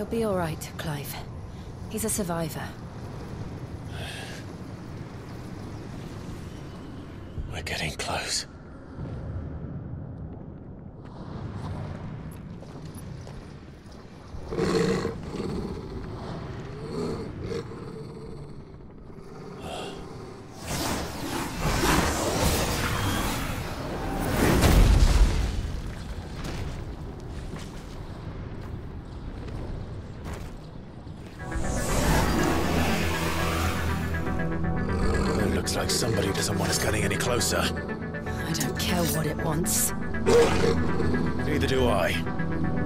He'll be all right, Clive. He's a survivor. We're getting close. Somebody doesn't want us getting any closer. I don't care what it wants. Neither do I.